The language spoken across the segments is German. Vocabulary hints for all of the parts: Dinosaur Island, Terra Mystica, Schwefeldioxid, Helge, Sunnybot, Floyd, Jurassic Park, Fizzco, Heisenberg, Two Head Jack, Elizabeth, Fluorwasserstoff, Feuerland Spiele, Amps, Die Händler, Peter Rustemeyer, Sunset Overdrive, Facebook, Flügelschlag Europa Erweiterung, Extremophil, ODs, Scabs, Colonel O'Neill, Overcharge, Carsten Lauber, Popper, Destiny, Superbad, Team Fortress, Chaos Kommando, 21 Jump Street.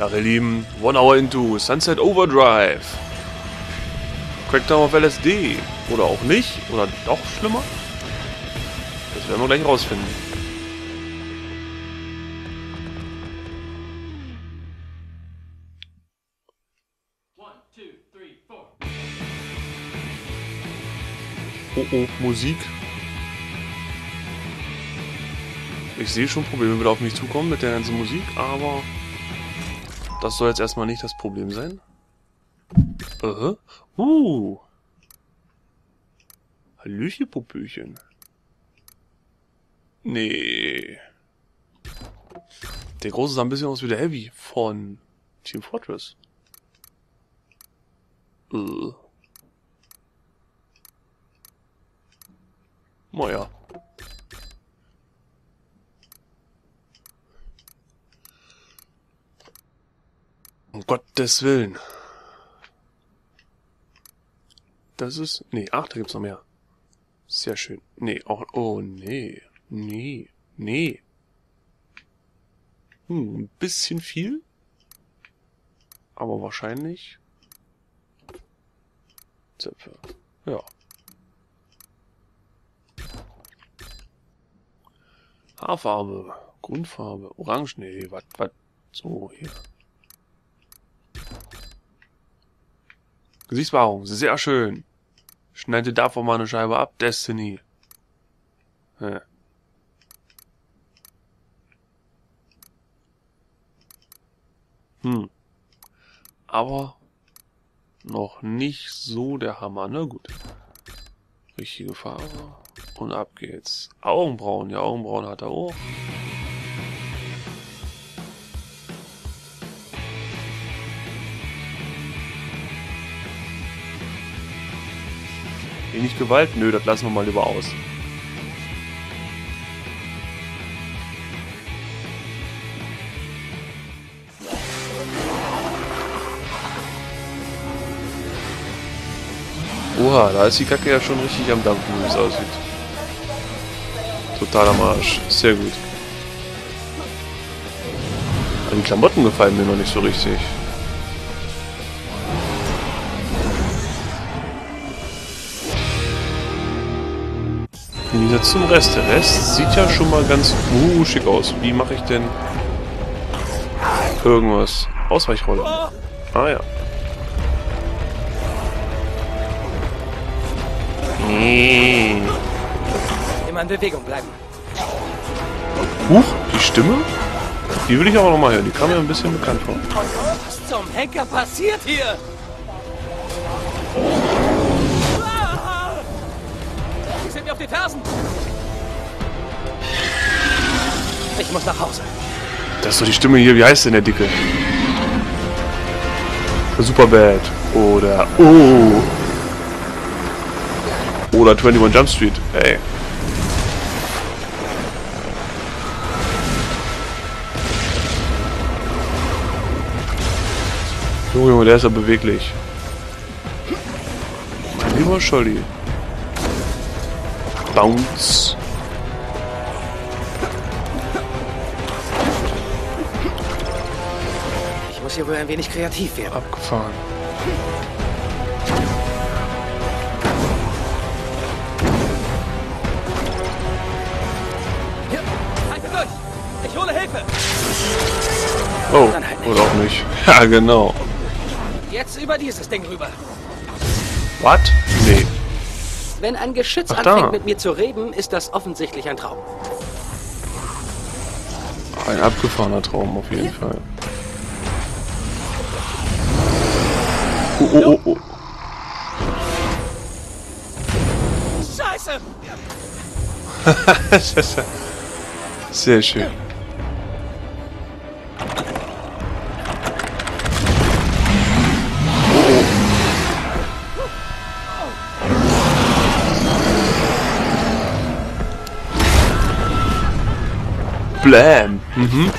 Tag ihr Lieben, 1 Hour into Sunset Overdrive. Crackdown auf LSD. Oder auch nicht. Oder doch schlimmer. Das werden wir gleich rausfinden. Oh oh, Musik. Ich sehe schon Probleme wieder auf mich zukommen mit der ganzen Musik, aber das soll jetzt erstmal nicht das Problem sein. Hallöchen, Popöchen. Nee. Der Große sah ein bisschen aus wie der Heavy von Team Fortress. Naja. Um Gottes Willen. Das ist... Nee, ach, da gibt's noch mehr. Sehr schön. Nee, auch... Oh, nee. Nee. Nee. Ein bisschen viel. Aber wahrscheinlich... Zöpfe. Ja. Haarfarbe. Grundfarbe. Orange. Nee, was? So, hier. Gesichtswahrung, sehr schön. Schneide davon mal eine Scheibe ab, Destiny. Ja. Aber noch nicht so der Hammer, ne? Gut. Richtige Farbe. Und ab geht's. Augenbrauen, ja, Augenbrauen hat er auch. Nicht Gewalt? Nö, das lassen wir mal lieber aus. Oha, da ist die Kacke ja schon richtig am Dampfen, wie es aussieht. Total am Arsch. Sehr gut. An den Klamotten gefallen mir noch nicht so richtig. Jetzt zum Rest. Der Rest sieht ja schon mal ganz schick aus. Wie mache ich denn irgendwas? Ausweichrolle. Ah ja. Immer in Bewegung bleiben. Huch, die Stimme? Die will ich aber nochmal hören. Die kam mir ein bisschen bekannt vor. Was zum Henker passiert hier? Auf die Fersen. Ich muss nach Hause. Das ist doch die Stimme hier. Wie heißt denn der Dicke? Für Superbad. Oder... Oder 21 Jump Street. Ey. Junge, der ist ja beweglich. Mein lieber Scholli. Bounce. Ich muss hier wohl ein wenig kreativ werden. Abgefahren. Hier, haltet durch! Ich hole Hilfe! Oh, oder auch nicht. Ja, genau. Jetzt über dieses Ding rüber. What? Nee. Wenn ein Geschütz anfängt mit mir zu reden, ist das offensichtlich ein Traum. Ein abgefahrener Traum auf jeden Fall. Oh. Scheiße! Sehr schön. Blam. Weiter.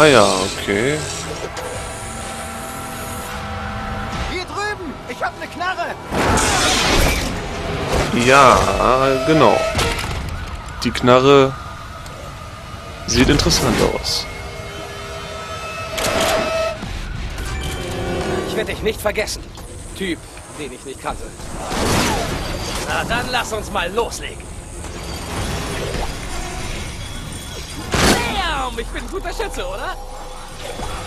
Ah ja, okay. Hier drüben! Ich hab eine Knarre! Ja, genau. Die Knarre sieht interessant aus. Ich werde dich nicht vergessen. Typ, den ich nicht kannte. Na, dann lass uns mal loslegen. Bam! Ich bin ein guter Schütze, oder?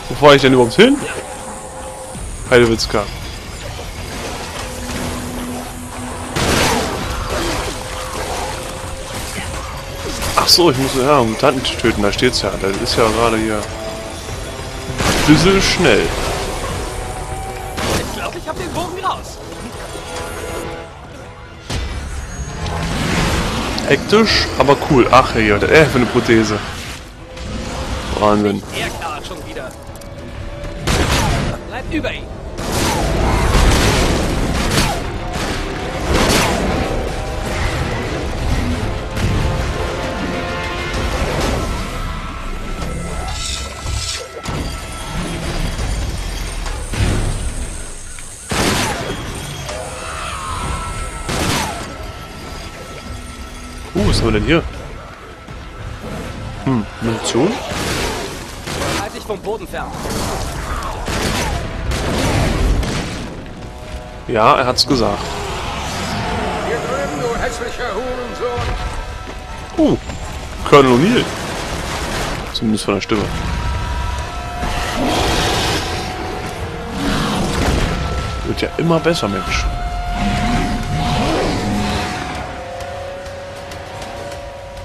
Wo fahre ich denn überhaupt hin? Heidewitzka. Ach so, ich muss ja Mutanten töten, da steht's ja. Das ist ja gerade hier ein bisschen schnell. Ich glaube, ich habe den Bogen raus. Hektisch, aber cool. Ach ja, für eine Prothese. Wahnsinn. Er klart schon wieder. Bleib über ihn. Was haben wir denn hier? Hm, Munition? Halt dich vom Boden fern. Ja, er hat's gesagt. Hier drüben, du hässlicher Hurensohn. Colonel O'Neill. Zumindest von der Stimme. Wird ja immer besser, Mensch.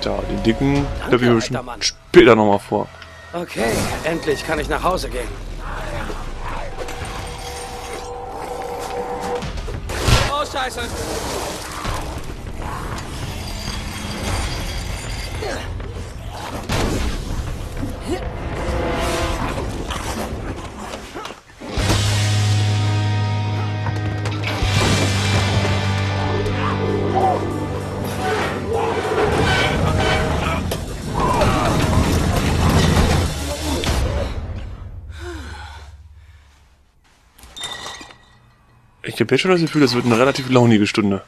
Ja, den dicken, da bin ich später nochmal vor. Okay, endlich kann ich nach Hause gehen. Oh, Scheiße! Ich habe jetzt schon das Gefühl, das wird eine relativ launige Stunde.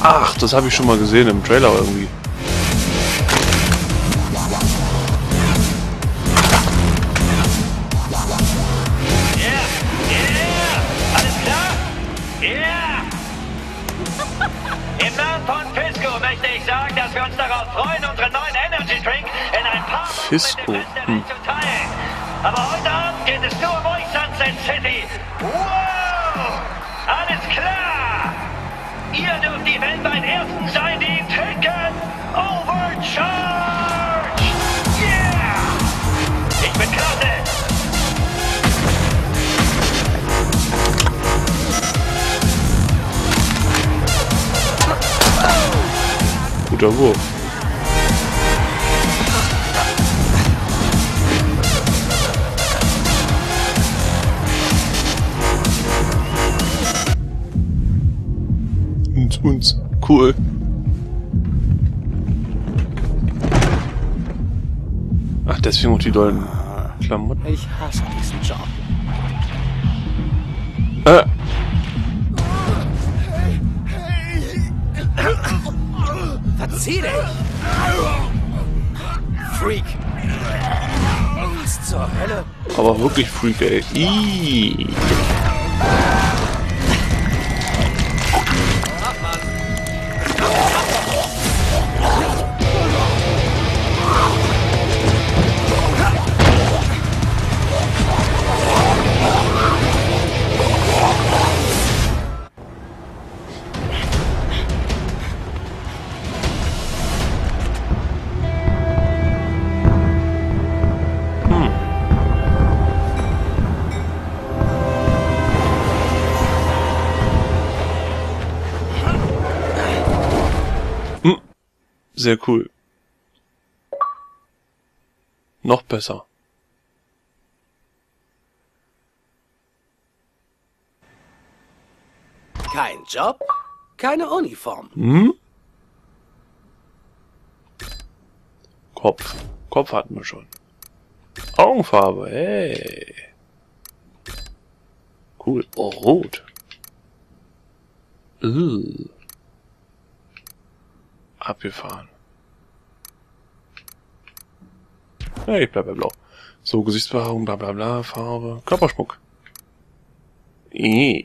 Ach, das habe ich schon mal gesehen im Trailer irgendwie. Yeah, alles klar? Yeah! Im Namen von Fizzco möchte ich sagen, dass wir uns darauf freuen, unseren neuen Energy Drink in ein paar Wochen Fizzco mit dem Rest zu teilen. Aber heute Abend geht es nur um euch, Sunset City. Wow! Alles klar! Ihr dürft die weltweit ersten sein, die trinken! Overcharge! Yeah! Ich bin klasse! Guter Wurf. Uns. Cool. Ach, deswegen auch die dollen Klamotten. Ich hasse diesen Job. Verzieh dich! Freak! Was zur Hölle? Aber wirklich Freak, ey. Iiii. Sehr cool. Noch besser. Kein Job, keine Uniform. Hm? Kopf. Kopf hatten wir schon. Augenfarbe, hey. Cool. Oh, rot. Abgefahren. Ja, ich bleib bei blau. So, Gesichtsbehaarung, bla bla bla, Farbe, Körperschmuck. Nee,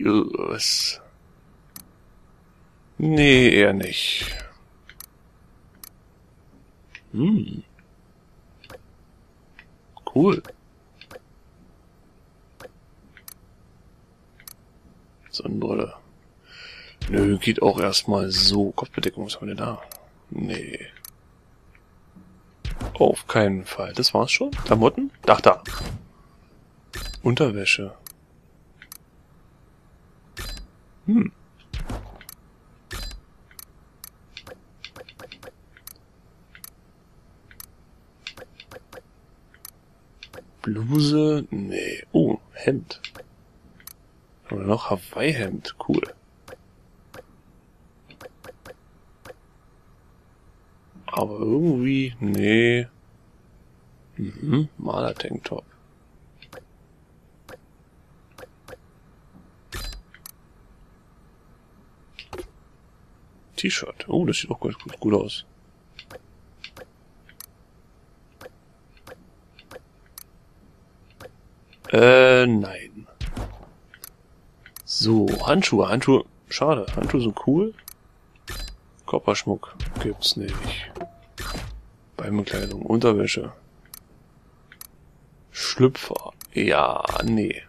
eher nicht. Hm. Cool. Sonnenbrille. Nö, geht auch erstmal so. Kopfbedeckung, was haben wir denn da? Nee. Auf keinen Fall. Das war's schon. Klamotten? Ach, da. Unterwäsche. Hm. Bluse? Nee. Oh, Hemd. Oder noch Hawaii-Hemd. Cool. Aber irgendwie, nee. Mhm, Maler-Tanktop. T-Shirt. Oh, das sieht auch ganz gut aus. Nein. So, Handschuhe. Handschuhe, schade. Handschuhe sind cool. Körperschmuck gibt's nicht. Beinkleidung, Unterwäsche. Schlüpfer. Ja, nee.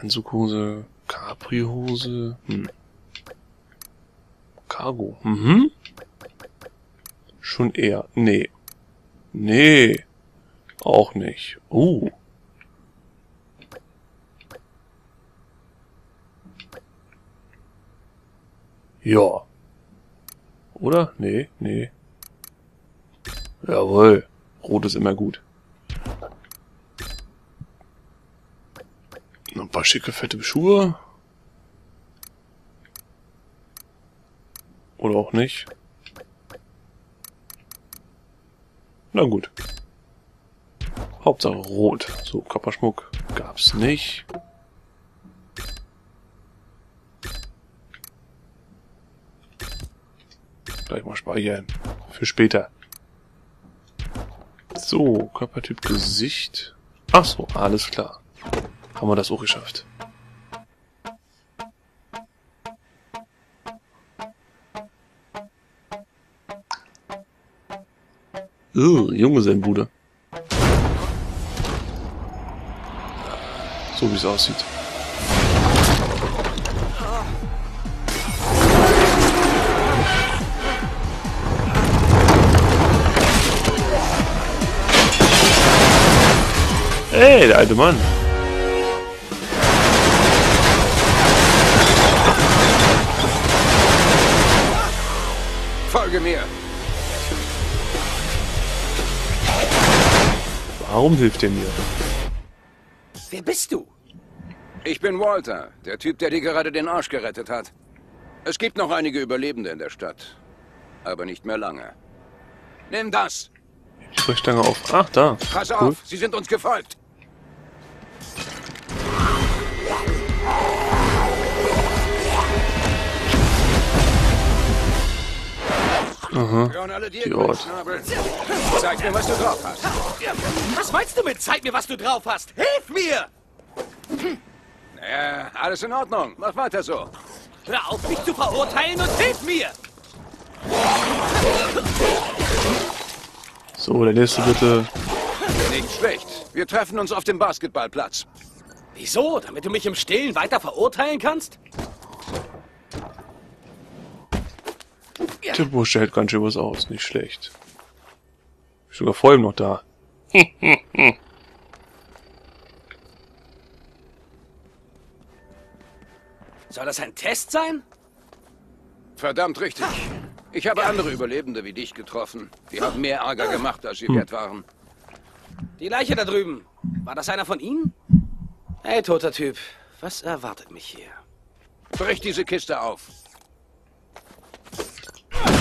Anzughose, Capri-Hose, Cargo, Schon eher, nee. Nee, auch nicht. Ja. Oder? Nee, nee. Jawohl. Rot ist immer gut. Noch ein paar schicke, fette Schuhe. Oder auch nicht. Na gut. Hauptsache rot. So, Körperschmuck gab's nicht. Gleich mal speichern. Für später. So, Körpertyp, Gesicht. Ach so, alles klar. Haben wir das auch geschafft. Junggesellenbude. So wie es aussieht. Hey, der alte Mann. Folge mir. Warum hilft er mir? Wer bist du? Ich bin Walter, der Typ, der dir gerade den Arsch gerettet hat. Es gibt noch einige Überlebende in der Stadt. Aber nicht mehr lange. Nimm das! Ich spreche Stange auf. Ach, da. Pass auf, sie sind uns gefolgt. Aha, die Ort. Zeig mir, was du drauf hast. Was meinst du mit, zeig mir, was du drauf hast? Hilf mir! Alles in Ordnung. Mach weiter so. Hör auf, mich zu verurteilen und hilf mir! So, der nächste bitte. Nicht schlecht. Wir treffen uns auf dem Basketballplatz. Wieso? Damit du mich im Stillen weiter verurteilen kannst? Tippo stellt ganz schön was aus, nicht schlecht. Ich sogar vor ihm noch da. Soll das ein Test sein? Verdammt richtig. Ich habe andere Überlebende wie dich getroffen. Die haben mehr Ärger gemacht, als sie wert waren. Die Leiche da drüben. War das einer von ihnen? Hey, toter Typ. Was erwartet mich hier? Brich diese Kiste auf.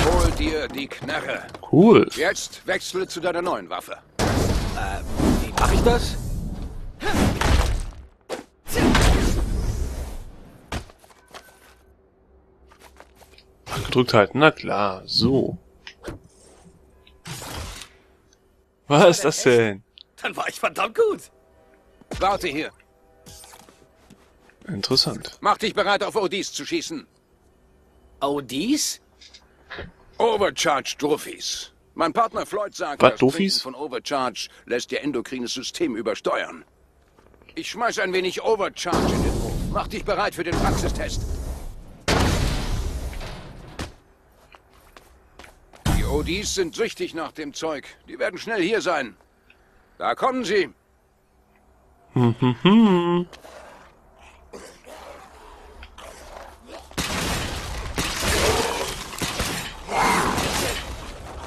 Hol dir die Knarre. Cool. Jetzt wechsle zu deiner neuen Waffe. Wie mache ich das? Gedrückt halten, na klar, so. Was ist das denn? Dann war ich verdammt gut. Warte hier. Interessant. Mach dich bereit, auf ODs zu schießen. ODs? Overcharge Doofies. Mein Partner Floyd sagt, was, das Doofies? Trinken von Overcharge lässt ihr endokrines System übersteuern. Ich schmeiß ein wenig Overcharge in den Hof. Mach dich bereit für den Praxistest. Die ODs sind süchtig nach dem Zeug. Die werden schnell hier sein. Da kommen sie.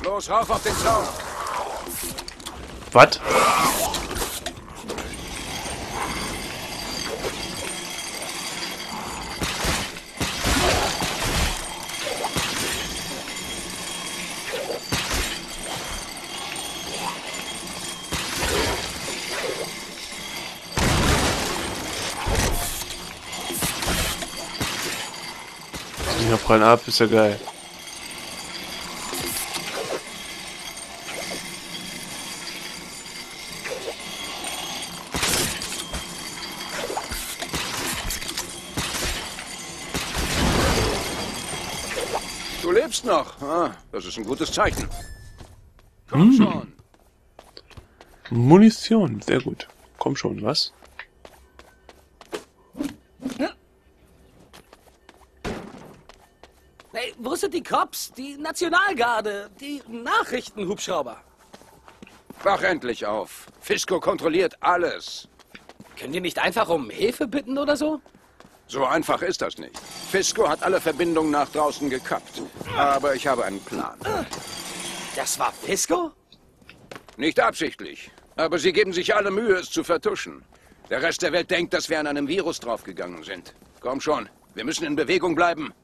Los, rauf auf den Zaun. Was? Die noch prallen ab, ist ja geil. Du lebst noch. Ah, das ist ein gutes Zeichen. Komm schon. Munition, sehr gut. Komm schon, was? Hey, wo sind die Cops, die Nationalgarde, die Nachrichtenhubschrauber? Wach endlich auf. Fizzco kontrolliert alles. Können die nicht einfach um Hilfe bitten oder so? So einfach ist das nicht. Fizzco hat alle Verbindungen nach draußen gekappt. Aber ich habe einen Plan. Das war Fizzco? Nicht absichtlich. Aber sie geben sich alle Mühe, es zu vertuschen. Der Rest der Welt denkt, dass wir an einem Virus draufgegangen sind. Komm schon, wir müssen in Bewegung bleiben.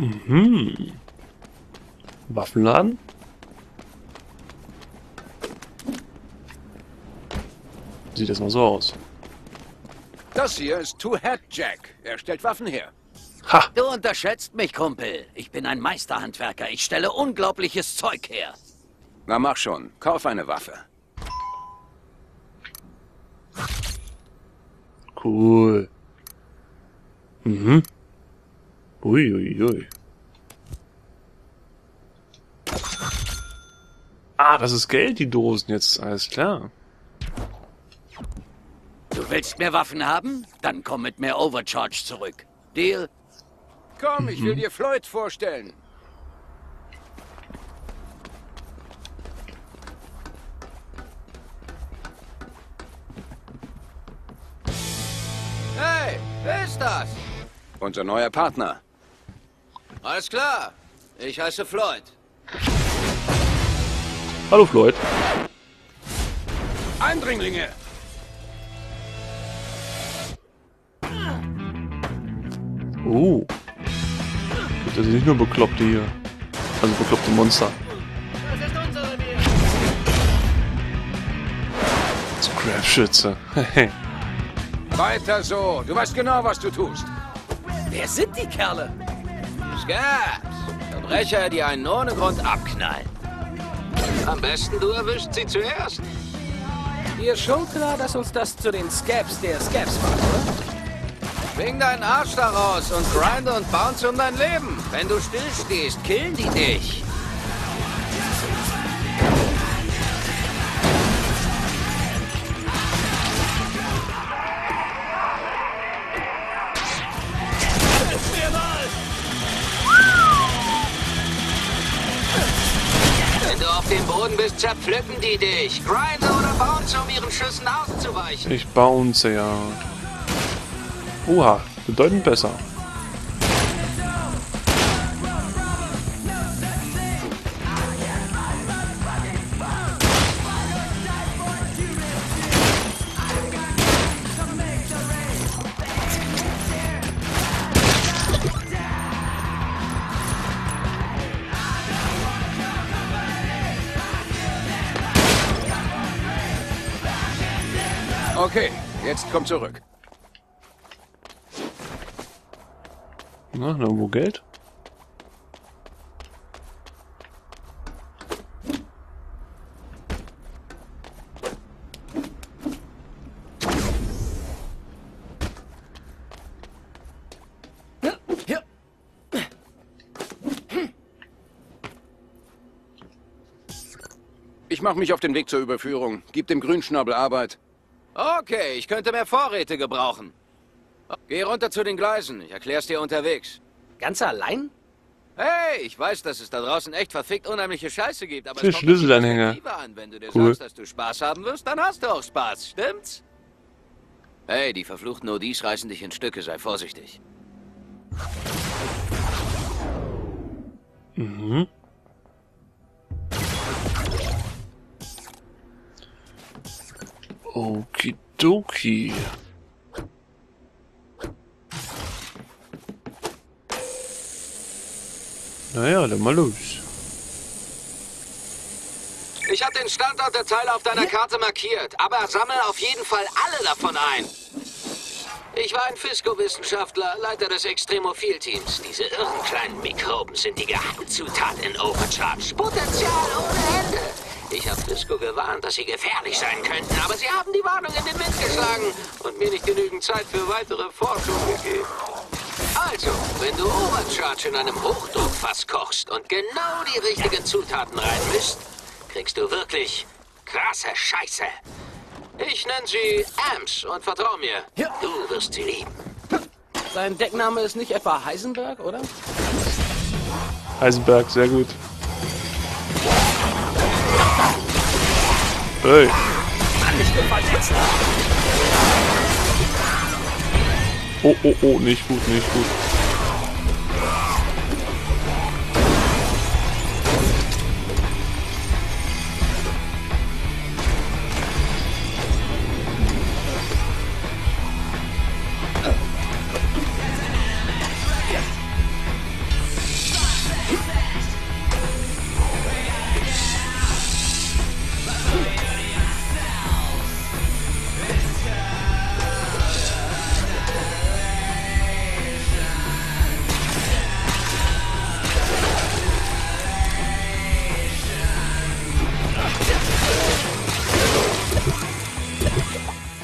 Mhm. Waffenladen? Sieht das mal so aus. Das hier ist Two Head Jack. Er stellt Waffen her. Ha. Du unterschätzt mich, Kumpel. Ich bin ein Meisterhandwerker. Ich stelle unglaubliches Zeug her. Na mach schon. Kauf eine Waffe. Cool. Mhm. Ui, ui, ui. Ah, das ist Geld, die Dosen jetzt. Alles klar. Du willst mehr Waffen haben? Dann komm mit mehr Overcharge zurück. Deal? Komm, ich will dir Floyd vorstellen. Hey, wer ist das? Unser neuer Partner. Alles klar. Ich heiße Floyd. Hallo Floyd. Eindringlinge! Oh. Das sind nicht nur Bekloppte hier. Also bekloppte Monster. Das ist unsere Bier. Scrap-Schütze. Weiter so. Du weißt genau, was du tust. Wer sind die Kerle? Scabs. Verbrecher, die einen ohne Grund abknallen. Am besten du erwischt sie zuerst. Dir ist schon klar, dass uns das zu den Scabs der Scabs macht, oder? Bring deinen Arsch da raus und grinde und bounce um dein Leben. Wenn du stillstehst, killen die dich. Wenn du auf dem Boden bist, zerpflücken die dich. Grinde oder bounce, um ihren Schüssen auszuweichen. Ich bounce, ja. Oha, bedeutend besser. Okay, jetzt komm zurück. Na, irgendwo Geld? Ich mache mich auf den Weg zur Überführung. Gib dem Grünschnabel Arbeit. Okay, ich könnte mehr Vorräte gebrauchen. Geh runter zu den Gleisen, ich erklär's dir unterwegs. Ganz allein? Hey, ich weiß, dass es da draußen echt verfickt unheimliche Scheiße gibt, aber es kommt Schlüsselanhänger an. Wenn du dir sagst, dass du Spaß haben wirst, dann hast du auch Spaß, stimmt's? Hey, die verfluchten ODs reißen dich in Stücke, sei vorsichtig. Mhm. Okidoki. Naja, dann mal los. Ich habe den Standort der Teile auf deiner Karte markiert, aber sammle auf jeden Fall alle davon ein. Ich war ein Fizzco-Wissenschaftler, Leiter des Extremophil-Teams. Diese irren kleinen Mikroben sind die geheime Zutat in Overcharge. Potenzial ohne Ende. Ich habe Fizzco gewarnt, dass sie gefährlich sein könnten, aber sie haben die Warnung in den Wind geschlagen und mir nicht genügend Zeit für weitere Forschung gegeben. Also, wenn du Overcharge in einem Hochdruckfass kochst und genau die richtigen Zutaten reinmischt, kriegst du wirklich krasse Scheiße. Ich nenne sie Amps und vertrau mir, du wirst sie lieben. Sein Deckname ist nicht etwa Heisenberg, oder? Heisenberg, sehr gut. Hey. Mann, ich bin verletzt. Oh, oh, oh, nicht gut, nicht gut.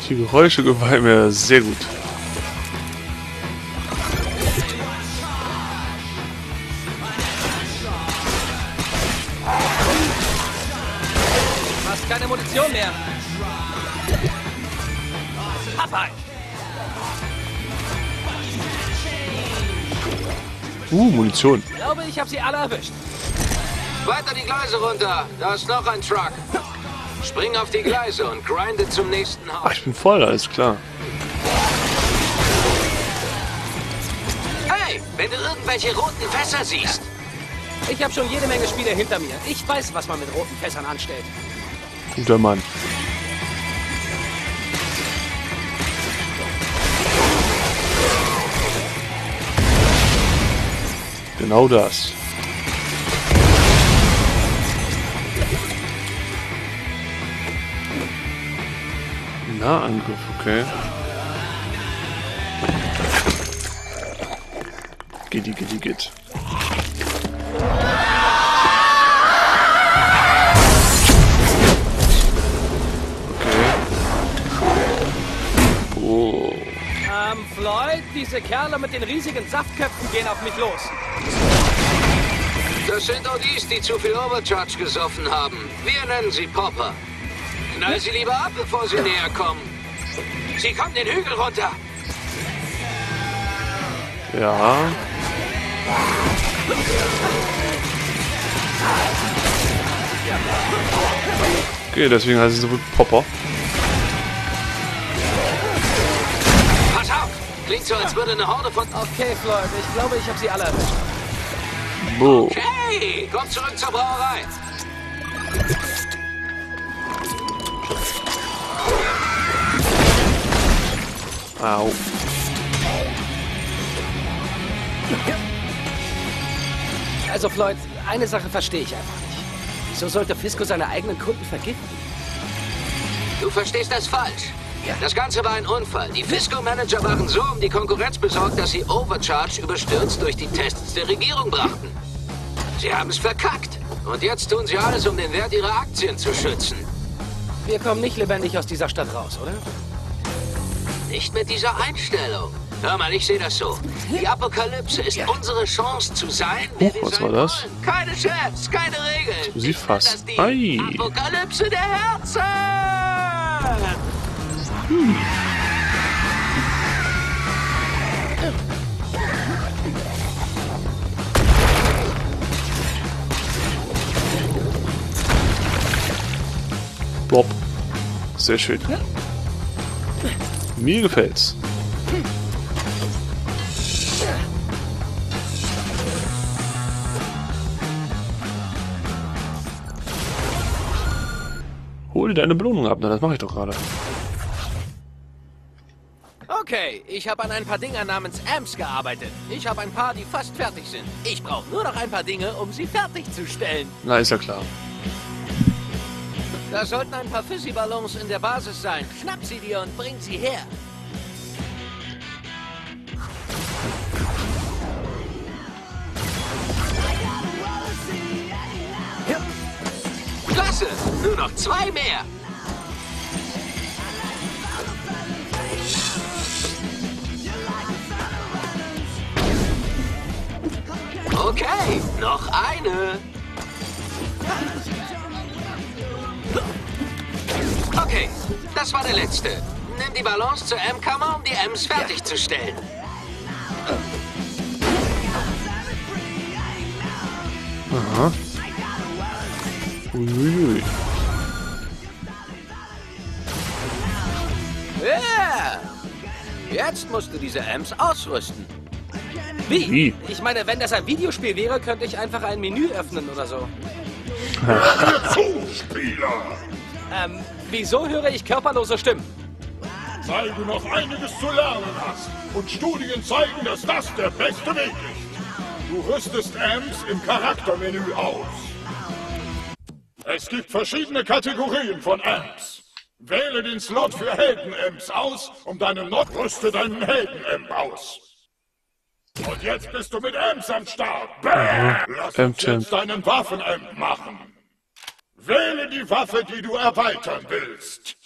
Die Geräusche gefallen mir sehr gut. Du hast keine Munition mehr. Papa. Munition. Ich glaube, ich habe sie alle erwischt. Weiter die Gleise runter. Da ist noch ein Truck. Spring auf die Gleise und grinde zum nächsten Haus. Ach, ich bin voll, alles klar. Hey, wenn du irgendwelche roten Fässer siehst. Ich habe schon jede Menge Spiele hinter mir. Ich weiß, was man mit roten Fässern anstellt. Guter Mann. Genau das. Nahangriff, okay. Geht. Okay. Oh. Floyd, diese Kerle mit den riesigen Saftköpfen gehen auf mich los. Das sind ODs, die zu viel Overcharge gesoffen haben. Wir nennen sie Popper. Knall sie lieber ab, bevor sie näher kommen. Sie kommen den Hügel runter. Ja. Okay, deswegen heißt es so gut Popper. Pass auf! Klingt so, als würde eine Horde von... Okay, Floyd, ich glaube, ich habe sie alle erwischt. Boah. Okay, komm zurück zur Brauerei. Au. Also Floyd, eine Sache verstehe ich einfach nicht. Wieso sollte Fizzco seine eigenen Kunden vergiften? Du verstehst das falsch. Ja. Das Ganze war ein Unfall. Die Fizzco-Manager waren so um die Konkurrenz besorgt, dass sie Overcharge überstürzt durch die Tests der Regierung brachten. Sie haben es verkackt. Und jetzt tun sie alles, um den Wert ihrer Aktien zu schützen. Wir kommen nicht lebendig aus dieser Stadt raus, oder? Nicht mit dieser Einstellung. Hör mal, ich sehe das so. Die Apokalypse ist unsere Chance zu sein, wer wir sein wollen. Keine Chefs, keine Regeln. Sie fast. Hi. Apokalypse der Herzen. Bob. Sehr schön. Mir gefällt's. Hol dir deine Belohnung ab, na, das mache ich doch gerade. Okay, ich habe an ein paar Dingern namens Amps gearbeitet. Ich habe ein paar, die fast fertig sind. Ich brauche nur noch ein paar Dinge, um sie fertigzustellen. Na, ist ja klar. Da sollten ein paar Fizzy-Ballons in der Basis sein. Schnapp sie dir und bring sie her. Klasse! Nur noch 2 mehr! Okay, noch eine! Okay, das war der letzte. Nimm die Balance zur M-Kammer, um die Ms fertigzustellen. Aha. Uiuiui. Yeah. Jetzt musst du diese Amps ausrüsten. Wie? Ich meine, wenn das ein Videospiel wäre, könnte ich einfach ein Menü öffnen oder so. Wieso höre ich körperlose Stimmen? Weil du noch einiges zu lernen hast. Und Studien zeigen, dass das der beste Weg ist. Du rüstest Amps im Charaktermenü aus. Es gibt verschiedene Kategorien von Amps. Wähle den Slot für Helden-Amps aus und deinem Not rüste deinen Helden-Amp aus. Und jetzt bist du mit Amps am Start. Lass uns jetzt deinen Waffen-Amp machen. Wähle die Waffe, die du erweitern willst.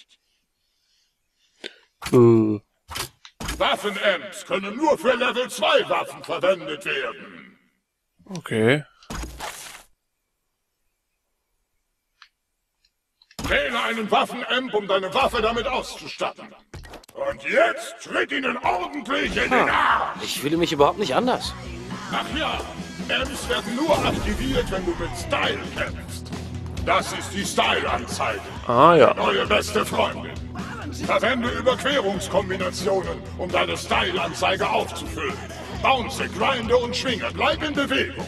Waffen-Amps können nur für Level 2 Waffen verwendet werden. Okay. Wähle einen Waffen-Amp, um deine Waffe damit auszustatten. Und jetzt tritt ihnen ordentlich in den Arsch! Ich fühle mich überhaupt nicht anders. Ach ja, Amps werden nur aktiviert, wenn du mit Style kämpfst. Das ist die Style-Anzeige. Ah ja. Neue beste Freundin. Verwende Überquerungskombinationen, um deine Style-Anzeige aufzufüllen. Bounce, grinde und schwinge. Bleib in Bewegung.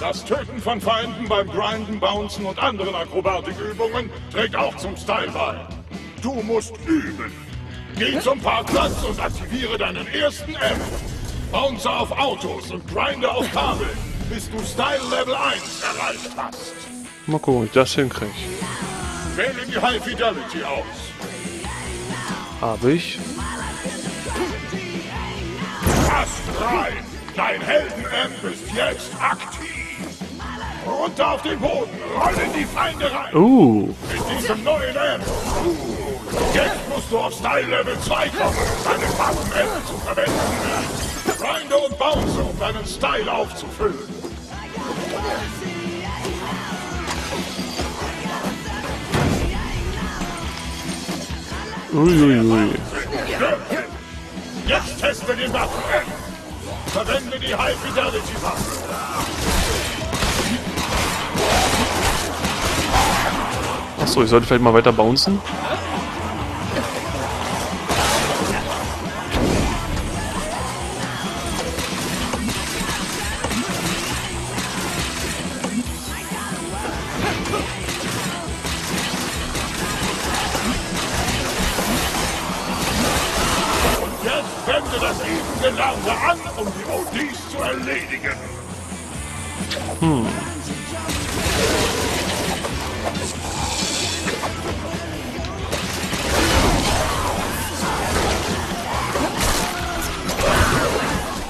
Das Töten von Feinden beim Grinden, Bouncen und anderen Akrobatikübungen trägt auch zum Style bei. Du musst üben. Geh zum Parkplatz und aktiviere deinen ersten Amp. Bounce auf Autos und grinde auf Kabel, bis du Style Level 1 erreicht hast. Mal gucken, ob ich das hinkriege. Wähle die High Fidelity aus. Habe ich. Fast rein! Dein Helden-Amp ist jetzt aktiv. Runter auf den Boden, rollen die Feinde rein. Mit diesem neuen Amp. Jetzt musst du auf Style Level 2 kommen, um deinen Waffen-Amp zu verwenden. Grinde und Bounce, um deinen Style aufzufüllen. Uiuiui. Jetzt teste den Waffen-Amp. Verwende die High Fidelity Waffe. Achso, ich sollte vielleicht mal weiter bouncen.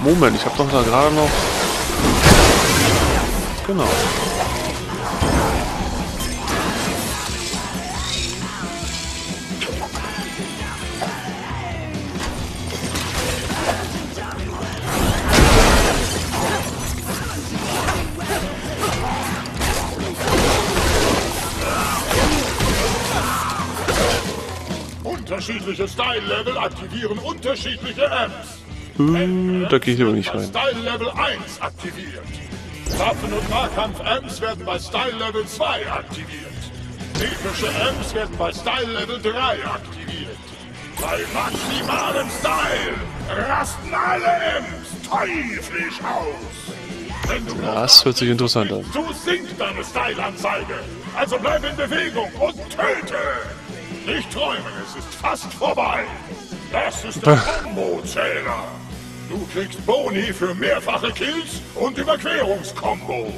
Moment, ich habe doch da gerade noch... Genau. Unterschiedliche Style-Level aktivieren unterschiedliche Amps. Da gehe ich lieber nicht rein. Style Level 1 aktiviert. Waffen- und Nahkampf-Amps werden bei Style Level 2 aktiviert. Epische Amps werden bei Style Level 3 aktiviert. Bei maximalem Style rasten alle Amps teuflisch aus. Das hört sich interessant an. Du sinkt deine Style-Anzeige. Also bleib in Bewegung und töte. Nicht träumen, es ist fast vorbei. Das ist der Combo-Zähler. Du kriegst Boni für mehrfache Kills und Überquerungskombos.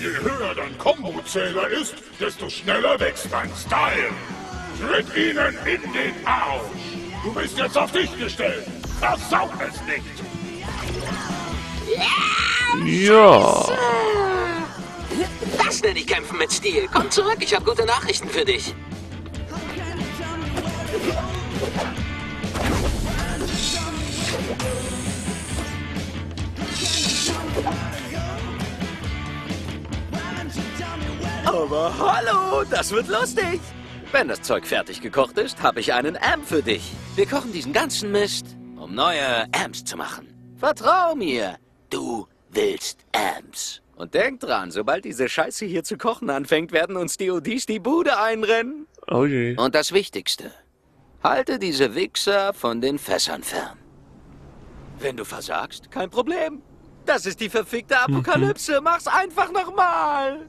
Je höher dein Combo-Zähler ist, desto schneller wächst dein Style. Tritt ihnen in den Arsch. Du bist jetzt auf dich gestellt. Versau es nicht. Ja. Das nenne ich Kämpfen mit Stil. Komm zurück, ich habe gute Nachrichten für dich. Aber hallo, das wird lustig. Wenn das Zeug fertig gekocht ist, habe ich einen Amp für dich. Wir kochen diesen ganzen Mist, um neue Amps zu machen. Vertrau mir, du willst Amps. Und denk dran, sobald diese Scheiße hier zu kochen anfängt, werden uns die ODs die Bude einrennen. Oh je. Und das Wichtigste, halte diese Wichser von den Fässern fern. Wenn du versagst, kein Problem. Das ist die verfickte Apokalypse. Mach's einfach nochmal.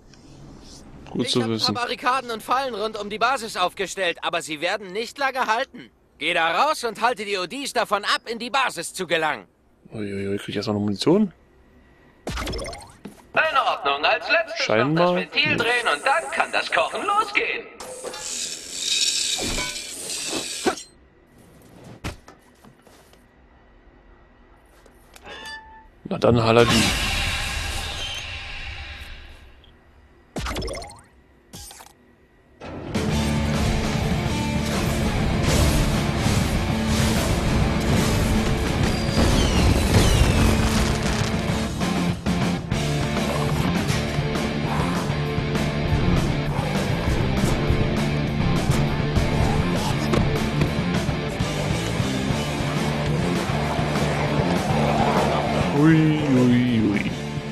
Gut zu wissen. Ich habe Barrikaden und Fallen rund um die Basis aufgestellt, aber sie werden nicht lange halten. Geh da raus und halte die ODs davon ab, in die Basis zu gelangen. Uiuiui, krieg ich erstmal noch Munition? In Ordnung, als letztes noch das Ventil drehen und dann kann das Kochen losgehen. Na dann Haladi.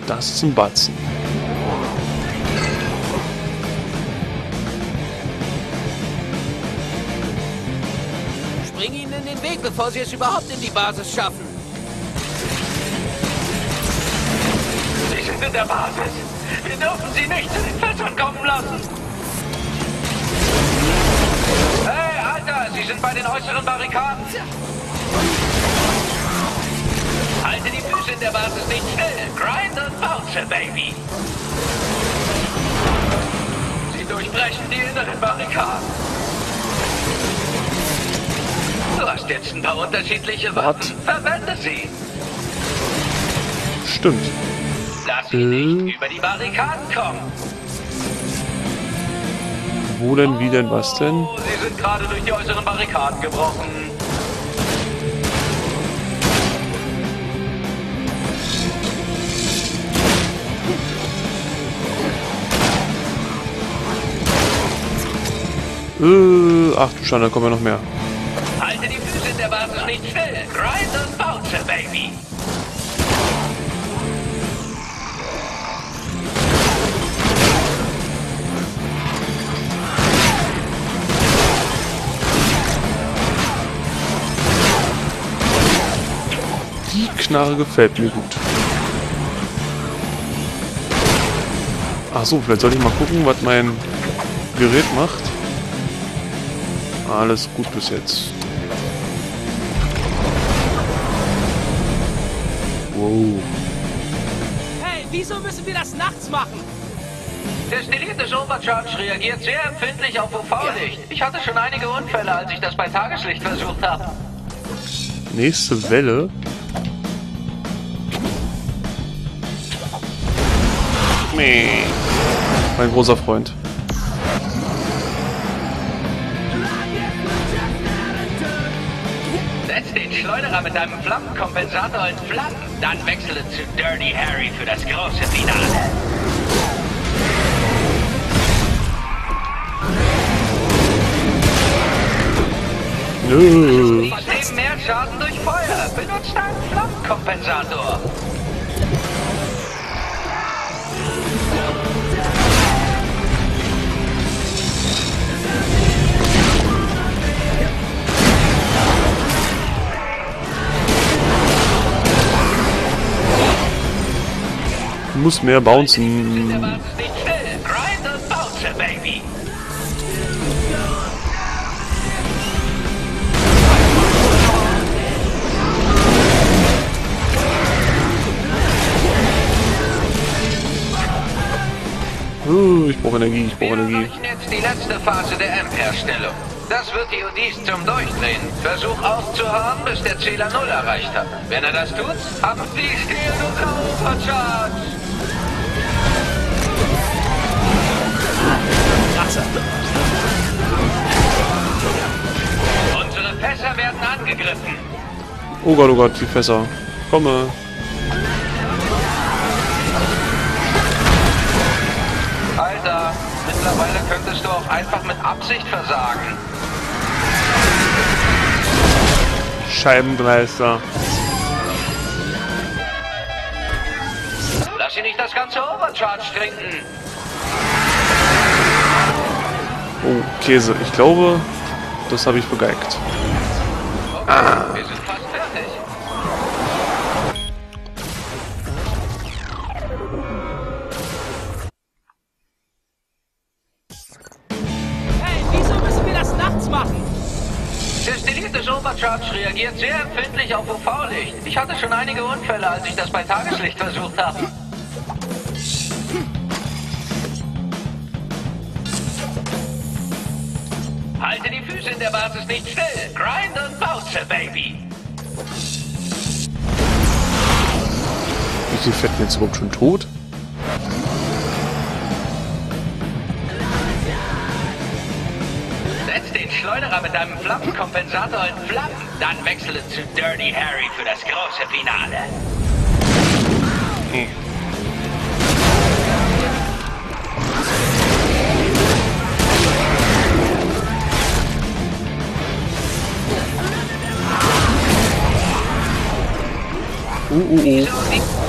Das ist ein Batzen. Spring ihnen in den Weg, bevor sie es überhaupt in die Basis schaffen. Sie sind in der Basis. Wir dürfen sie nicht zu den Fässern kommen lassen. Hey, Alter, sie sind bei den äußeren Barrikaden. Halte die Füße in der Basis nicht still. Grind und bounce, Baby. Sie durchbrechen die inneren Barrikaden. Du hast jetzt ein paar unterschiedliche Waffen. Verwende sie. Stimmt. Lass sie nicht über die Barrikaden kommen. Wo denn, wie denn, was denn? Oh, sie sind gerade durch die äußeren Barrikaden gebrochen. Ach du Schande, da kommen ja noch mehr. Halte die Füße in der Basis nicht still. Grind und bounce, Baby. Schnarre gefällt mir gut. Achso, vielleicht sollte ich mal gucken, was mein Gerät macht. Alles gut bis jetzt. Wow. Hey, wieso müssen wir das nachts machen? Destilliertes Overcharge reagiert sehr empfindlich auf UV-Licht. Ich hatte schon einige Unfälle, als ich das bei Tageslicht versucht habe. Nächste Welle. Nee. Mein großer Freund. Setz den Schleuderer mit deinem Flammenkompensator in Flammen, dann wechsle zu Dirty Harry für das große Finale. Nö. Versteht mehr Schaden durch Feuer. Benutzt einen Flammenkompensator. Muss mehr bouncen. Ich brauche Energie, ich brauche Energie. Wir erreichen jetzt die letzte Phase der Amp-Herstellung. Das wird die ODs zum Durchdrehen. Versuch aufzuhaben, bis der Zähler 0 erreicht hat. Wenn er das tut, haben die Stirn und Overcharge. Unsere Fässer werden angegriffen. Oh Gott, die Fässer. Komme. Alter, mittlerweile könntest du auch einfach mit Absicht versagen. Scheibendreister. Lass sie nicht das ganze Overcharge trinken. Oh, Käse. Ich glaube, das habe ich begeigt. Okay, ah. Wir sind fast fertig. Overcharge reagiert sehr empfindlich auf UV-Licht. Ich hatte schon einige Unfälle, als ich das bei Tageslicht versucht habe. Halte die Füße in der Basis nicht still. Grind und bounce, Baby. Wie viel Fetten jetzt überhaupt schon tot? Schleuderer mit einem Flammenkompensator in Flammen, dann wechsle zu Dirty Harry für das große Finale.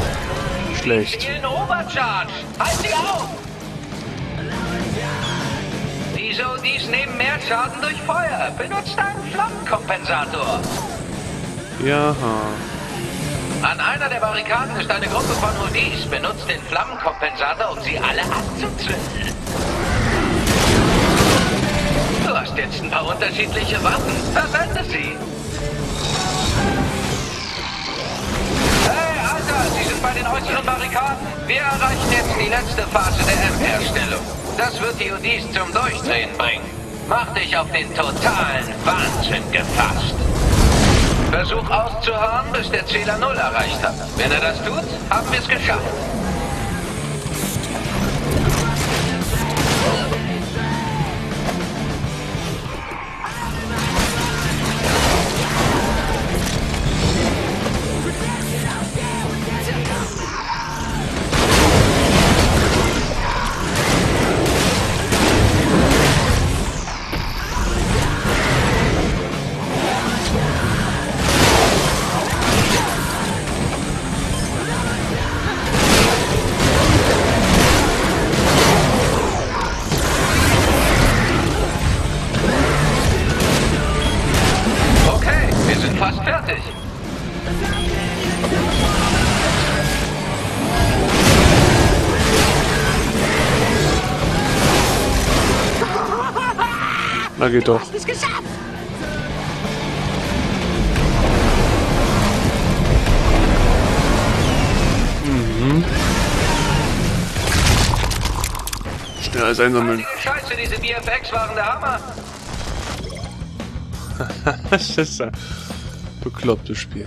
Hm. Schlecht. Halt sie auf! Dies nehmen mehr Schaden durch Feuer. Benutzt einen Flammenkompensator. Ja. An einer der Barrikaden ist eine Gruppe von ODs. Benutzt den Flammenkompensator, um sie alle anzuzünden. Du hast jetzt ein paar unterschiedliche Waffen. Verwende sie. Hey, Alter, sie sind bei den äußeren Barrikaden. Wir erreichen jetzt die letzte Phase der Amp-Herstellung. Das wird die ODs zum Durchdrehen bringen. Mach dich auf den totalen Wahnsinn gefasst. Versuch auszuhauen, bis der Zähler 0 erreicht hat. Wenn er das tut, haben wir es geschafft. Na geht doch. Mhm. Schnell alles einsammeln. Scheiße, diese BFX waren der Hammer. Das ist ein beklopptes Spiel.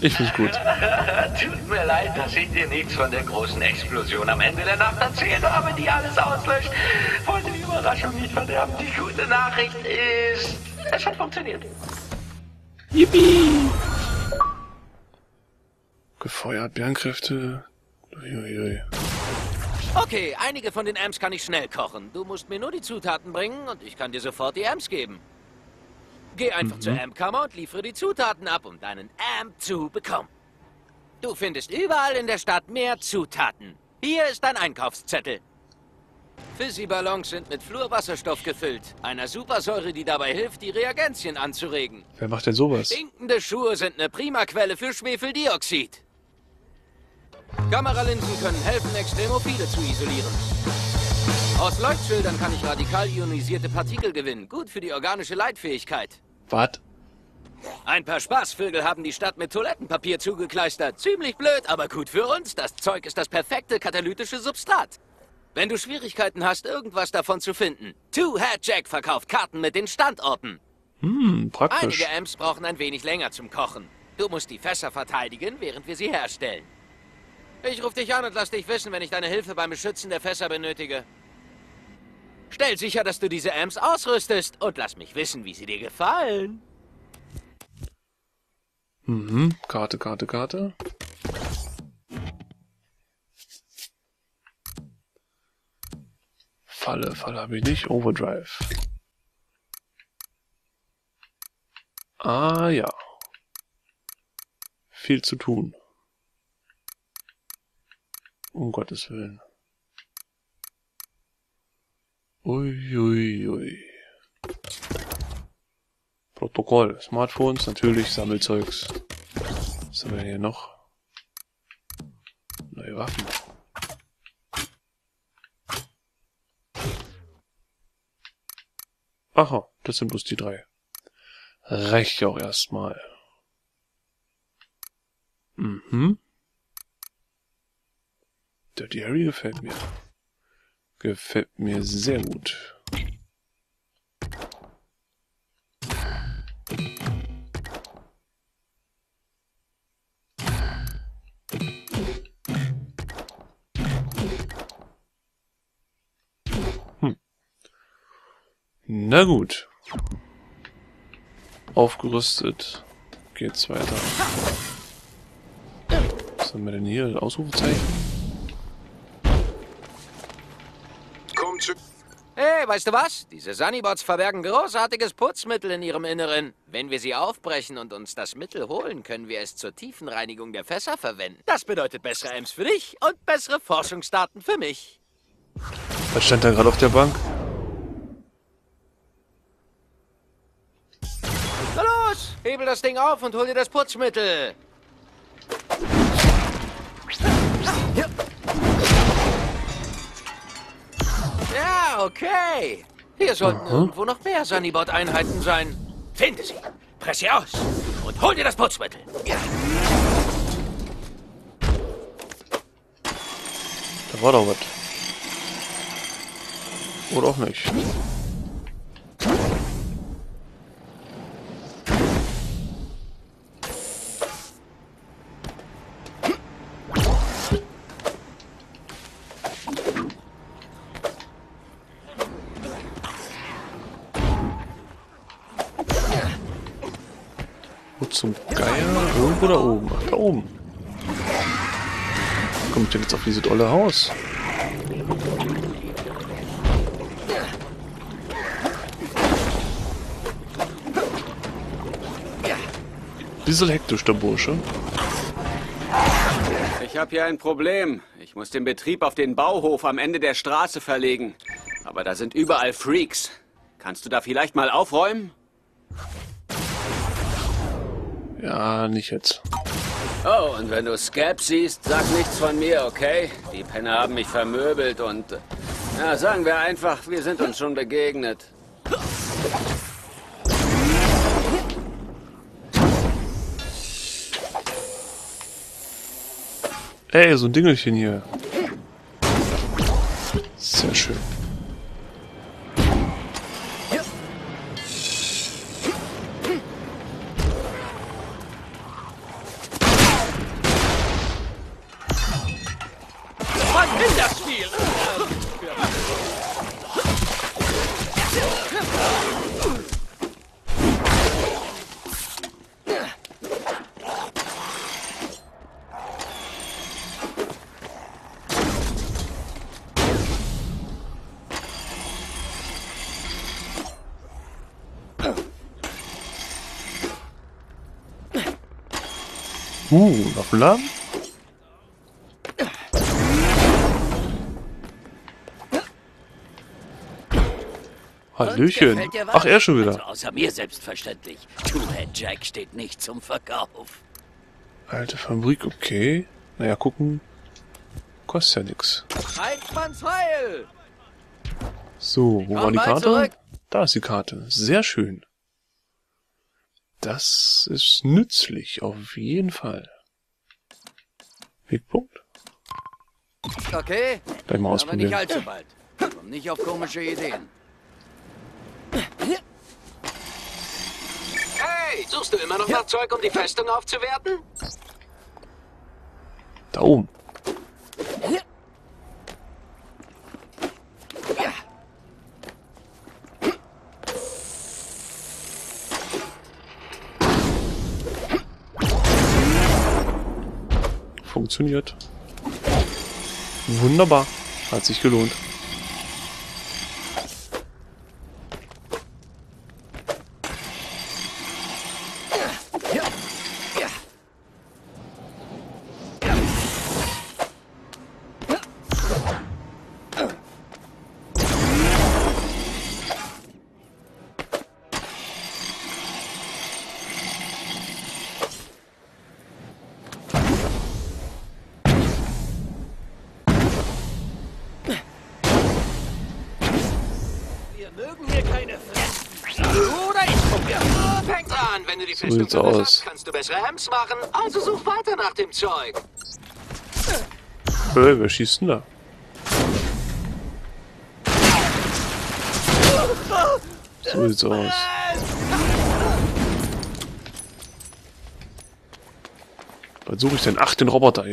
Ich find's gut. Tut mir leid, dass ich dir nichts von der großen Explosion am Ende der Nacht erzählt habe, die alles auslöscht. Wollte die Überraschung nicht verderben. Die gute Nachricht ist, es hat funktioniert. Yippie! Gefeuert, Bärenkräfte. Okay, einige von den Amps kann ich schnell kochen. Du musst mir nur die Zutaten bringen und ich kann dir sofort die Amps geben. Geh einfach zur Amp-Kammer und liefere die Zutaten ab, um deinen Amp zu bekommen. Du findest überall in der Stadt mehr Zutaten. Hier ist dein Einkaufszettel. Fizzy-Ballons sind mit Fluorwasserstoff gefüllt, einer Supersäure, die dabei hilft, die Reagenzien anzuregen. Wer macht denn sowas? Stinkende Schuhe sind eine prima Quelle für Schwefeldioxid. Kameralinsen können helfen, Extremophile zu isolieren. Aus Leuchtschildern kann ich radikal ionisierte Partikel gewinnen. Gut für die organische Leitfähigkeit. Was? Ein paar Spaßvögel haben die Stadt mit Toilettenpapier zugekleistert. Ziemlich blöd, aber gut für uns. Das Zeug ist das perfekte katalytische Substrat. Wenn du Schwierigkeiten hast, irgendwas davon zu finden. Two Head Jack verkauft Karten mit den Standorten. Hm, praktisch. Einige Amps brauchen ein wenig länger zum Kochen. Du musst die Fässer verteidigen, während wir sie herstellen. Ich rufe dich an und lass dich wissen, wenn ich deine Hilfe beim Beschützen der Fässer benötige. Stell sicher, dass du diese Amps ausrüstest und lass mich wissen, wie sie dir gefallen. Mhm, Karte, Karte, Karte. Falle, Falle habe ich nicht. Overdrive. Ah ja. Viel zu tun. Um Gottes Willen. Uiuiui. Ui, ui. Protokoll. Smartphones, natürlich, Sammelzeugs. Was haben wir hier noch? Neue Waffen. Aha, das sind bloß die drei. Reicht ja auch erstmal. Mhm. Dirty Harry gefällt mir. Gefällt mir sehr gut. Hm. Na gut. Aufgerüstet. Geht's weiter. Was haben wir denn hier? Ausrufezeichen? Hey, weißt du was? Diese Sunnybots verbergen großartiges Putzmittel in ihrem Inneren. Wenn wir sie aufbrechen und uns das Mittel holen, können wir es zur tiefen Reinigung der Fässer verwenden. Das bedeutet bessere Amps für dich und bessere Forschungsdaten für mich. Was stand da gerade auf der Bank? Na los, hebel das Ding auf und hol dir das Putzmittel. Ja. Ja, okay. Hier sollten irgendwo noch mehr Sunnybot-Einheiten sein. Finde sie, presse sie aus und hol dir das Putzmittel. Ja. Da war doch was. Oder auch nicht. Zum Geier. Irgendwo da oben. Ach, da oben. Kommt denn jetzt auf dieses olle Haus? Bisschen hektisch, der Bursche. Ich habe hier ein Problem. Ich muss den Betrieb auf den Bauhof am Ende der Straße verlegen. Aber da sind überall Freaks. Kannst du da vielleicht mal aufräumen? Ja, nicht jetzt. Oh, und wenn du Scabs siehst, sag nichts von mir, okay? Die Penner haben mich vermöbelt und... Ja, sagen wir einfach, wir sind uns schon begegnet. Ey, so ein Dingelchen hier. Sehr schön. Was ist das Spiel? Noch ein Lamm? Hallöchen. Ach, er schon wieder. Also außer mir selbstverständlich. Two Head Jack steht nicht zum Verkauf. Alte Fabrik, okay. Naja, gucken. Kostet ja nichts. Heidmanns Heil! So, wo war die Karte? Zurück. Da ist die Karte. Sehr schön. Das ist nützlich, auf jeden Fall. Wegpunkt. Okay. Gleich mal ausprobieren. Aber nicht allzu bald. Komm nicht auf komische Ideen. Hey, suchst du immer noch nach Zeug, um die Festung aufzuwerten? Da oben. Funktioniert. Wunderbar. Hat sich gelohnt. So sieht's aus. Kannst du bessere Amps machen? Also such weiter nach dem Zeug. Hey, wer schießt denn da? So sieht's aus. Was suche ich denn? Ach, den Roboter hier.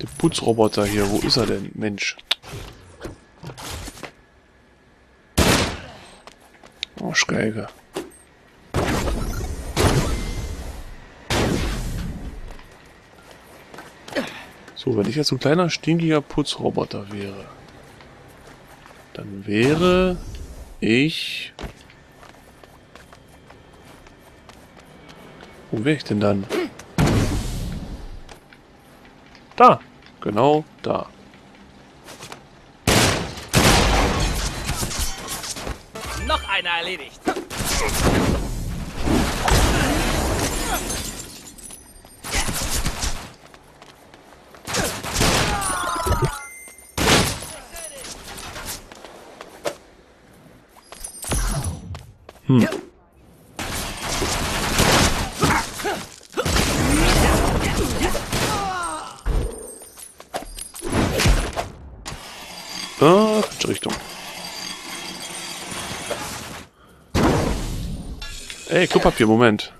Der Putzroboter hier, wo ist er denn? Mensch. Schräge. So, wenn ich jetzt so ein kleiner stinkiger Putzroboter wäre, dann wäre ich... Wo wäre ich denn dann? Da! Genau da. Erledigt. Ah, falsche Richtung. Ey, Klopapier, Moment.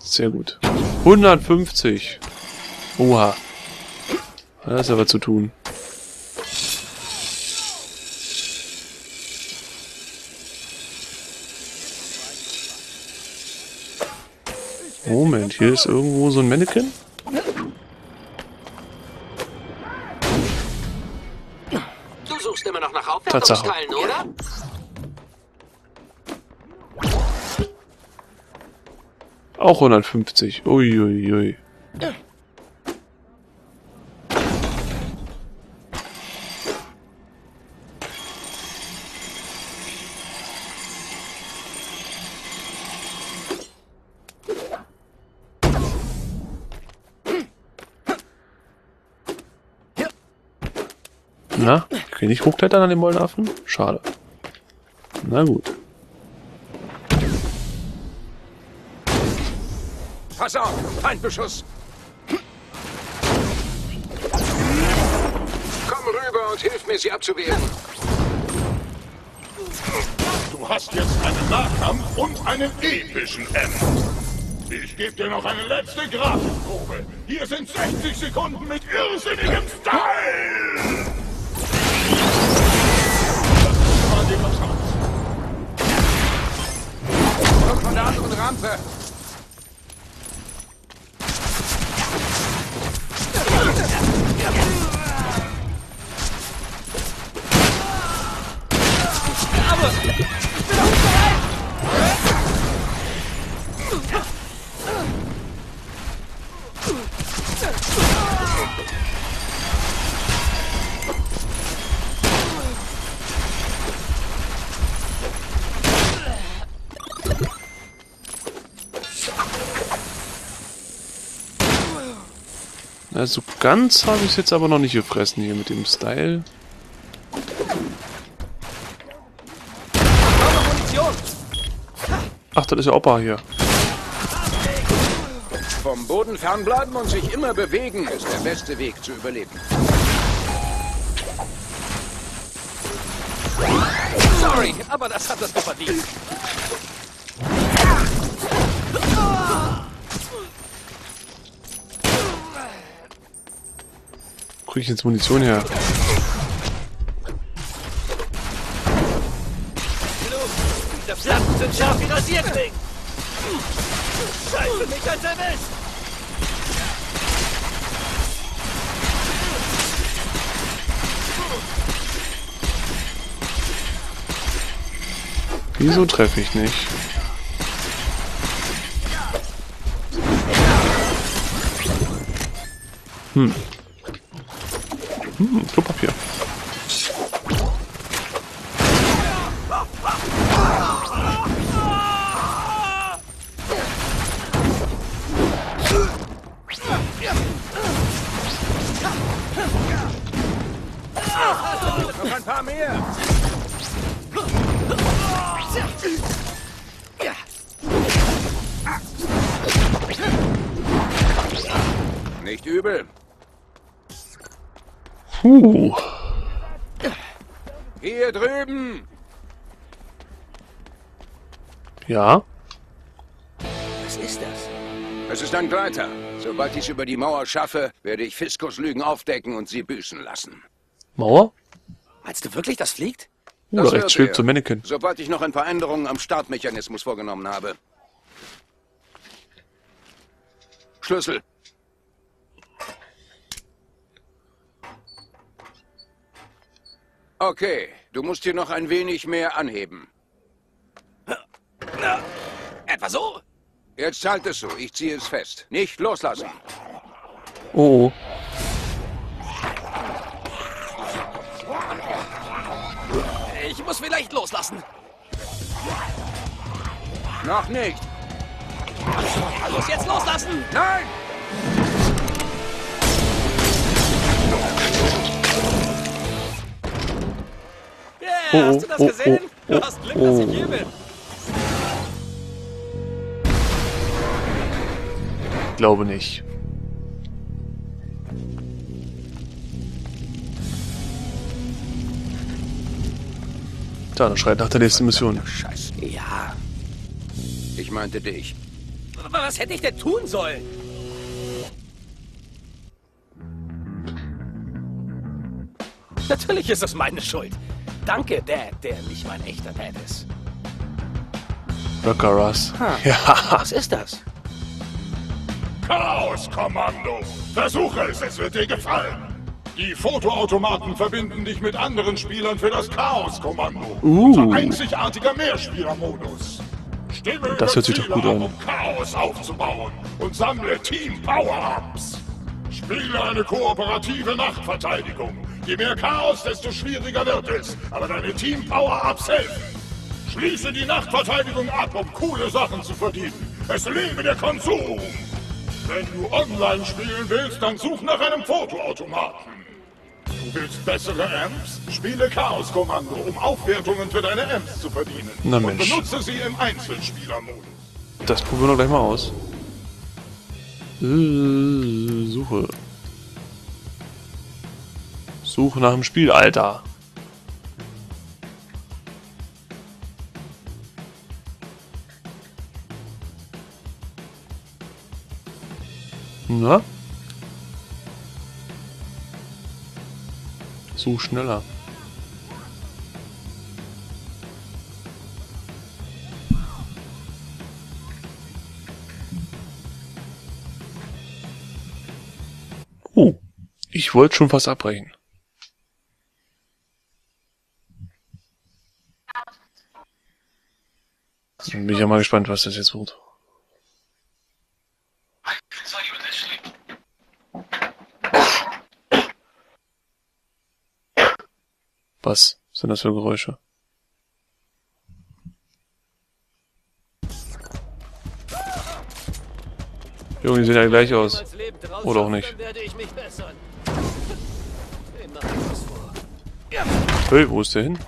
Sehr gut. 150. Oha. Da ist aber zu tun. Moment, hier ist irgendwo so ein Mannequin. Du suchst immer noch nach Aufwertungsteilen, oder? Auch 150. Uiuiui. Ui, ui. Na, kann ich nicht hochklettern an den Moldaffen? Schade. Na gut. Pass auf! Feindbeschuss! Komm rüber und hilf mir, sie abzuwehren. Du hast jetzt einen Nahkampf und einen epischen End. Ich gebe dir noch eine letzte Grafikprobe. Hier sind 60 Sekunden mit irrsinnigem Style! Guck von der anderen Rampe! Aber ich bin auch bereit! Also ganz habe ich es jetzt aber noch nicht gefressen hier mit dem Style. Ach, das ist ja Opa hier. Vom Boden fernbleiben und sich immer bewegen ist der beste Weg zu überleben. Sorry, aber das hat das doch verdient. Wo krieg ich jetzt Munition her? Das Lappen sind scharf wie Rasierkling! Scheiße mich als er will! Wieso treffe ich nicht? Klopapier. Noch ein paar mehr. Nicht übel. Puh. Hier drüben. Ja. Was ist das? Es ist ein Gleiter. Sobald ich es über die Mauer schaffe, werde ich Fizzcos Lügen aufdecken und sie büßen lassen. Mauer? Meinst du wirklich, das fliegt? Das rechts schwebt so Mannequin. Sobald ich noch ein paar Änderungen am Startmechanismus vorgenommen habe. Schlüssel. Okay, du musst hier noch ein wenig mehr anheben. Na, etwa so? Jetzt halt es so, ich ziehe es fest. Nicht loslassen. Oh. Ich muss vielleicht loslassen. Noch nicht. Ich muss jetzt loslassen. Nein! Yeah, hast du das gesehen? Du hast Glück, dass ich hier bin. Ich glaube nicht. Da schreit nach der nächsten Mission. Scheiße. Ja. Ich meinte dich. Aber was hätte ich denn tun sollen? Natürlich ist das meine Schuld. Danke, Dad, der nicht mein echter Dad ist. Rockeras. Ja. Was ist das? Chaos Kommando. Versuche es, es wird dir gefallen. Die Fotoautomaten verbinden dich mit anderen Spielern für das Chaos-Kommando. Unser einzigartiger Mehrspieler-Modus. Stimme das hört sich doch gut an, um Chaos aufzubauen und sammle Team-Power-Ups. Spiele eine kooperative Nachtverteidigung. Je mehr Chaos, desto schwieriger wird es. Aber deine Team-Power-Ups helfen. Schließe die Nachtverteidigung ab, um coole Sachen zu verdienen. Es lebe der Konsum. Wenn du online spielen willst, dann such nach einem Fotoautomaten. Du willst bessere Amps? Spiele Chaos Kommando, um Aufwertungen für deine Amps zu verdienen. Na Mensch. Und benutze sie im Einzelspielermodus. Das probieren wir gleich mal aus. Suche. Suche nach dem Spiel, Alter. Na? Such schneller. Oh, ich wollte schon fast abbrechen. Bin ich ja mal gespannt, was das jetzt wird. Was sind das für Geräusche? Junge, die sehen ja gleich aus. Oder auch nicht. Hey, wo ist der hin?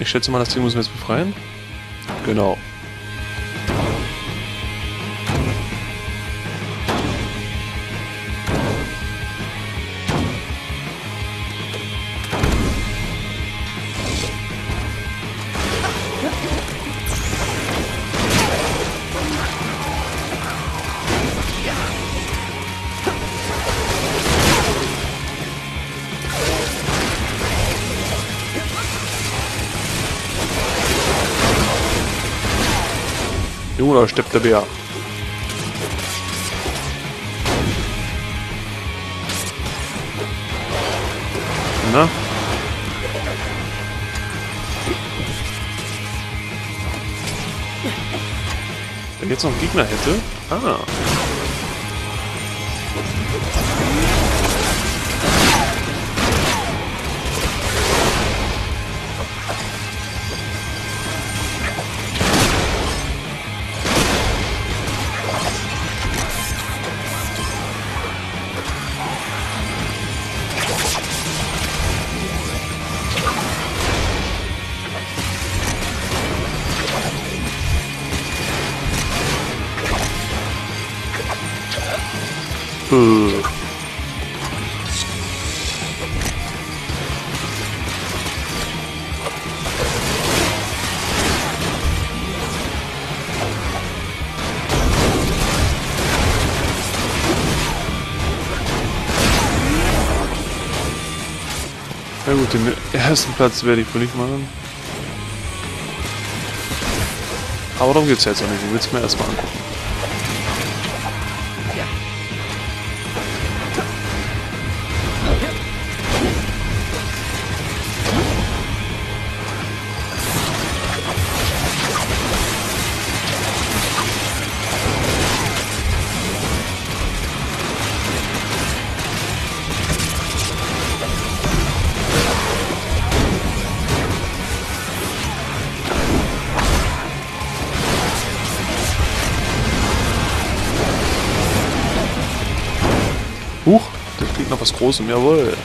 Ich schätze mal, das Ding müssen wir jetzt befreien. Genau. Oder steppt der Bär? Na? Wenn ich jetzt noch einen Gegner hätte. Ah. Na gut, den ersten Platz werde ich wohl nicht machen. Aber darum geht es jetzt auch nicht. Ich will es mir erstmal angucken. Huch, das klingt nach was Großem, jawohl.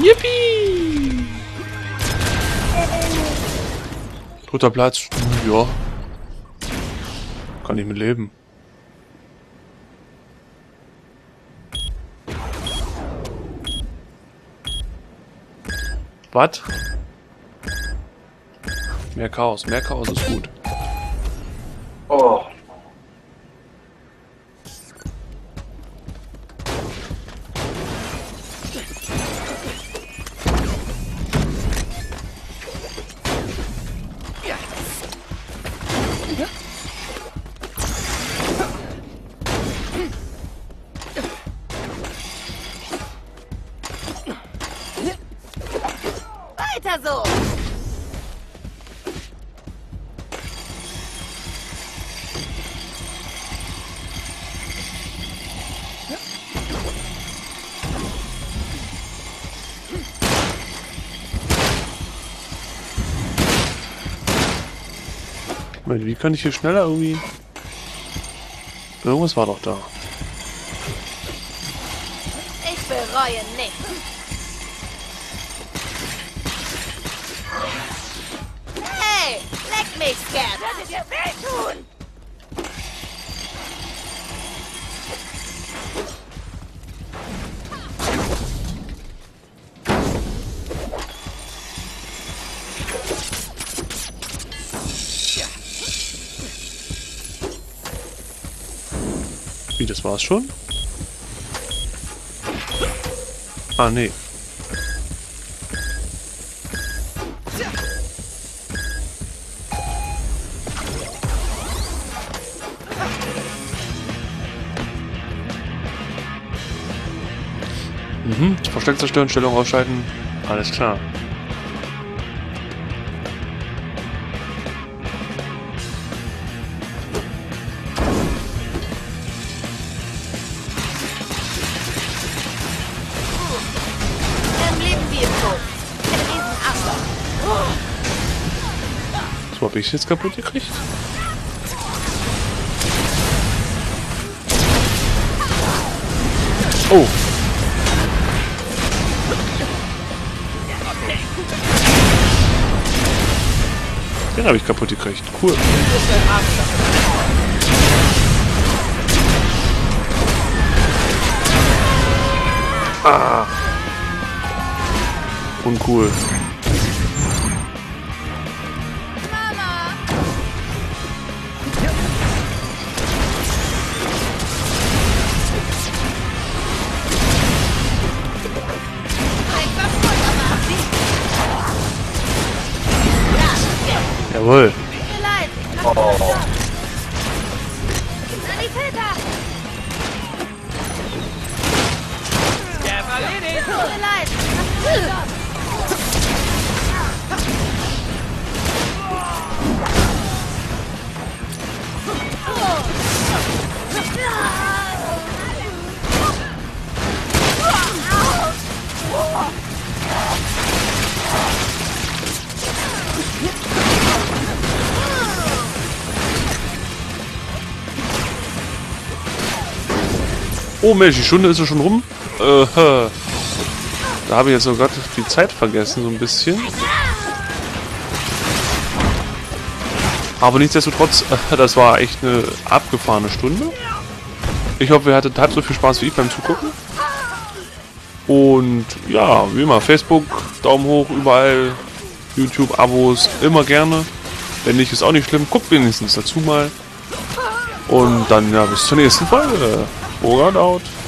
Yippie! Dritter Platz, ja. Kann ich mit leben. Was? Mehr Chaos ist gut. Oh. Ich meine, wie kann ich hier schneller irgendwie... Irgendwas war doch da. Ich bereue nichts. Hey, leck mich, Scabs. Das wird dir wehtun. Wie, das war's schon? Ah, nee. Mhm, Versteck zerstören, Stellung ausschalten. Alles klar. Habe ich es jetzt kaputt gekriegt? Oh! Den habe ich kaputt gekriegt. Cool. Ah! Uncool. Jawohl. Oh. Oh Mensch, die Stunde ist ja schon rum. Da habe ich jetzt sogar die Zeit vergessen, so ein bisschen. Aber nichtsdestotrotz, das war echt eine abgefahrene Stunde. Ich hoffe, ihr hattet halb so viel Spaß wie ich beim Zugucken. Und ja, wie immer, Facebook, Daumen hoch, überall, YouTube, Abos, immer gerne. Wenn nicht, ist auch nicht schlimm. Guckt wenigstens dazu mal. Und dann ja, bis zur nächsten Folge. Over and out.